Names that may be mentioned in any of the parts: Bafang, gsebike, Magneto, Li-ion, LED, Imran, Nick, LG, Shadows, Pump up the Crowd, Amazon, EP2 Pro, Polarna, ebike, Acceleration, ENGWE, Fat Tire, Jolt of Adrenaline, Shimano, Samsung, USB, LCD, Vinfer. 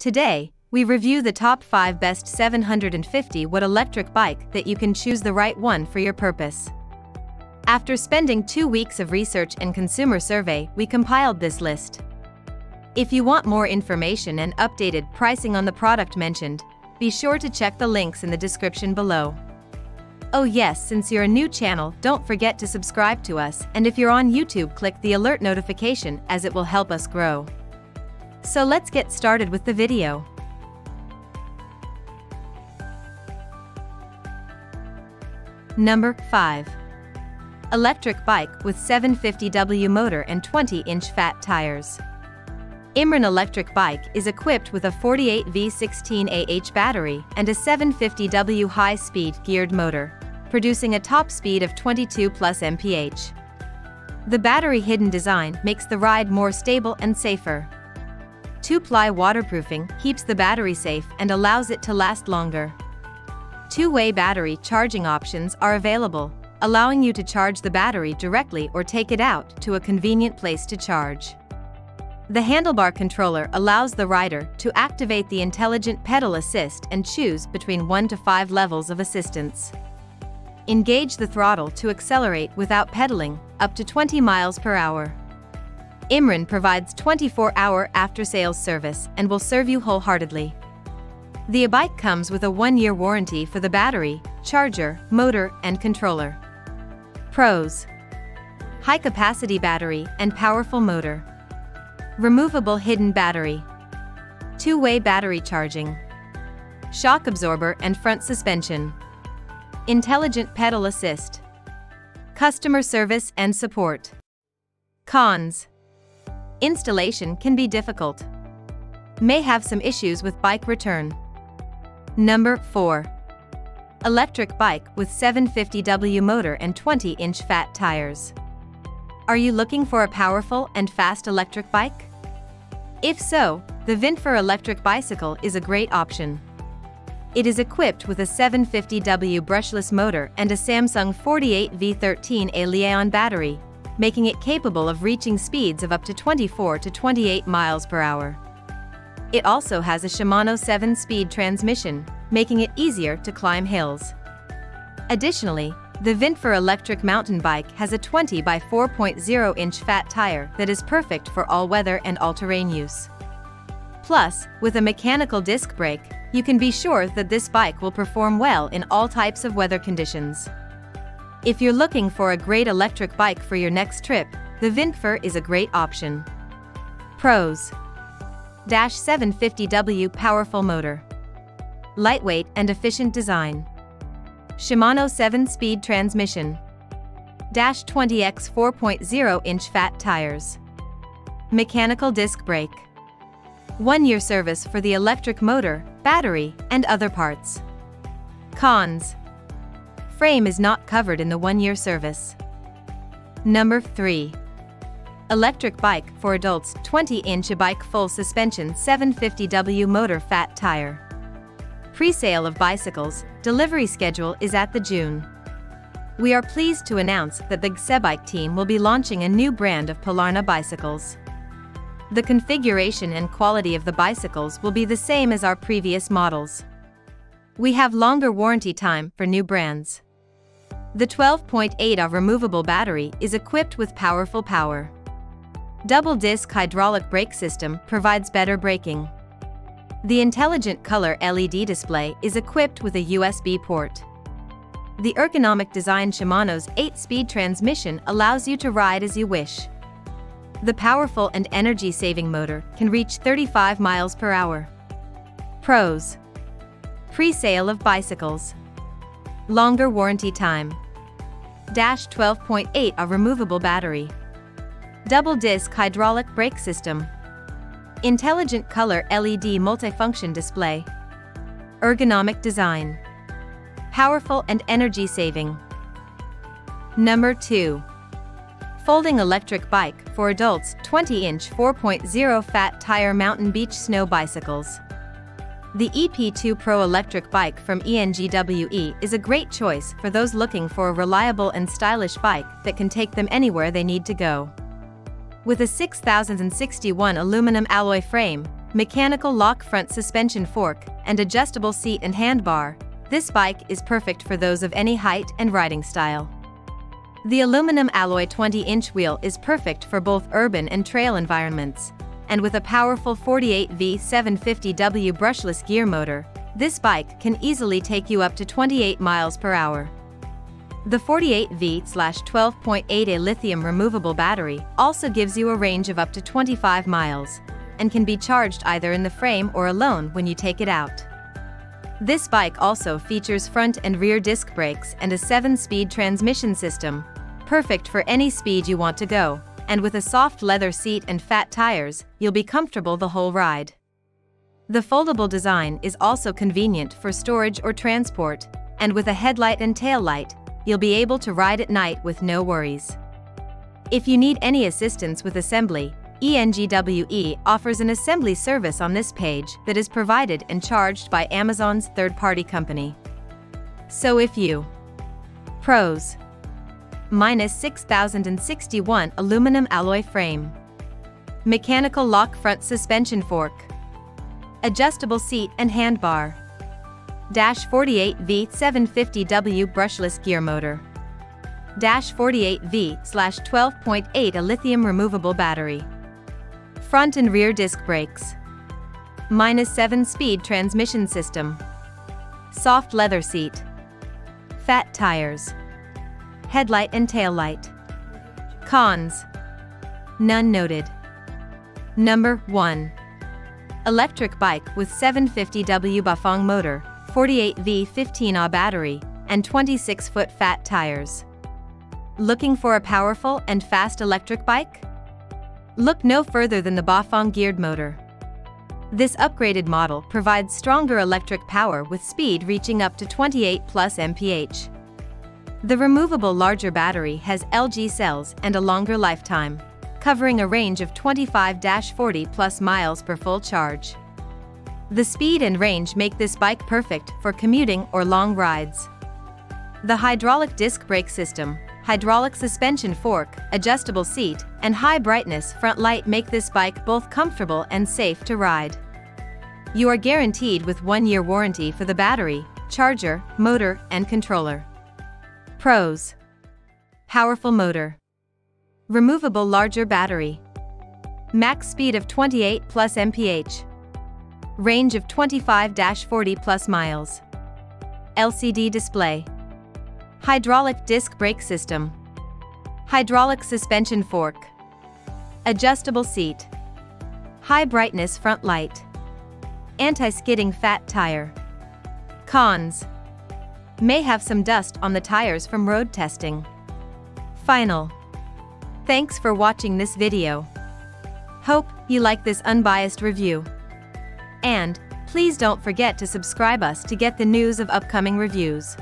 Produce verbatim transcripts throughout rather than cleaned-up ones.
Today, we review the top five best seven hundred fifty watt electric bike that you can choose the right one for your purpose. After spending two weeks of research and consumer survey, we compiled this list. If you want more information and updated pricing on the product mentioned, be sure to check the links in the description below. Oh yes, since you're a new channel, don't forget to subscribe to us, and if you're on YouTube, click the alert notification as it will help us grow. So let's get started with the video. Number five. Electric bike with seven fifty watt motor and twenty inch fat tires. Imran electric bike is equipped with a forty-eight volt sixteen amp hour battery and a seven fifty watt high-speed geared motor, producing a top speed of twenty-two plus miles per hour. The battery-hidden design makes the ride more stable and safer. Two-ply waterproofing keeps the battery safe and allows it to last longer. Two-way battery charging options are available, allowing you to charge the battery directly or take it out to a convenient place to charge. The handlebar controller allows the rider to activate the intelligent pedal assist and choose between one to five levels of assistance. Engage the throttle to accelerate without pedaling, up to twenty miles per hour. Imran provides twenty-four hour after-sales service and will serve you wholeheartedly. The e-bike comes with a one year warranty for the battery, charger, motor, and controller. Pros: high-capacity battery and powerful motor. Removable hidden battery. Two-way battery charging. Shock absorber and front suspension. Intelligent pedal assist. Customer service and support. Cons: installation can be difficult. May have some issues with bike return. Number four. Electric bike with seven fifty watt motor and twenty inch fat tires. Are you looking for a powerful and fast electric bike? If so, the Vinfer electric bicycle is a great option. It is equipped with a seven fifty watt brushless motor and a Samsung forty-eight volt thirteen amp hour Li-ion battery, making it capable of reaching speeds of up to twenty-four to twenty-eight miles per hour. It also has a Shimano seven speed transmission, making it easier to climb hills. Additionally, the Vinfer electric mountain bike has a twenty by four point zero inch fat tire that is perfect for all-weather and all-terrain use. Plus, with a mechanical disc brake, you can be sure that this bike will perform well in all types of weather conditions. If you're looking for a great electric bike for your next trip, the Vinfer is a great option. Pros: seven fifty watt powerful motor. Lightweight and efficient design. Shimano seven speed transmission. twenty by four point zero inch fat tires. Mechanical disc brake. One year service for the electric motor, battery, and other parts. Cons: frame is not covered in the one year service. Number three. Electric bike for adults, twenty inch e-bike full suspension seven fifty watt motor fat tire. Pre-sale of bicycles, delivery schedule is at the June. We are pleased to announce that the gsebike team will be launching a new brand of Polarna bicycles. The configuration and quality of the bicycles will be the same as our previous models. We have longer warranty time for new brands. The twelve point eight amp hour removable battery is equipped with powerful power. Double disc hydraulic brake system provides better braking. The intelligent color L E D display is equipped with a U S B port. The ergonomic design Shimano's eight speed transmission allows you to ride as you wish. The powerful and energy-saving motor can reach thirty-five miles per hour. Pros: pre-sale of bicycles. Longer warranty time. twelve point eight amp hour removable battery. Double disc hydraulic brake system. Intelligent color L E D multifunction display. Ergonomic design. Powerful and energy-saving. Number two. Folding electric bike for adults, twenty inch four point zero fat tire mountain beach snow bicycles. The E P two Pro electric bike from ENGWE is a great choice for those looking for a reliable and stylish bike that can take them anywhere they need to go. With a six thousand sixty-one aluminum alloy frame, mechanical lock front suspension fork, and adjustable seat and handbar, this bike is perfect for those of any height and riding style. The aluminum alloy twenty inch wheel is perfect for both urban and trail environments, and with a powerful forty-eight volt seven fifty watt brushless gear motor, this bike can easily take you up to twenty-eight miles per hour. The forty-eight volt twelve point eight amp hour lithium removable battery also gives you a range of up to twenty-five miles, and can be charged either in the frame or alone when you take it out. This bike also features front and rear disc brakes and a seven speed transmission system, perfect for any speed you want to go, and with a soft leather seat and fat tires, you'll be comfortable the whole ride. The foldable design is also convenient for storage or transport, and with a headlight and tail light, you'll be able to ride at night with no worries. If you need any assistance with assembly, ENGWE offers an assembly service on this page that is provided and charged by Amazon's third-party company. So if you pros minus six thousand sixty-one aluminum alloy frame, mechanical lock front suspension fork, adjustable seat and handbar, dash forty-eight volt seven fifty watt brushless gear motor, dash forty-eight volt twelve point eight amp hour a lithium removable battery, front and rear disc brakes, minus seven speed transmission system, soft leather seat, fat tires, headlight and tail light. Cons. None noted. Number one. Electric bike with seven fifty watt Bafang motor, forty-eight volt fifteen amp hour battery, and twenty-six foot fat tires. Looking for a powerful and fast electric bike? Look no further than the Bafang geared motor. This upgraded model provides stronger electric power with speed reaching up to twenty-eight plus miles per hour. The removable larger battery has L G cells and a longer lifetime, covering a range of twenty-five to forty plus miles per full charge. The speed and range make this bike perfect for commuting or long rides. The hydraulic disc brake system, hydraulic suspension fork, adjustable seat, and high brightness front light make this bike both comfortable and safe to ride. You are guaranteed with one year warranty for the battery, charger, motor, and controller. Pros. Powerful motor, removable larger battery, max speed of twenty-eight plus miles per hour, range of twenty-five to forty plus miles, L C D display, hydraulic disc brake system, hydraulic suspension fork, adjustable seat, high brightness front light, anti-skidding fat tire. Cons. May have some dust on the tires from road testing. Final. Thanks for watching this video. Hope you like this unbiased review. And please don't forget to subscribe us to get the news of upcoming reviews.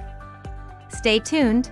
Stay tuned.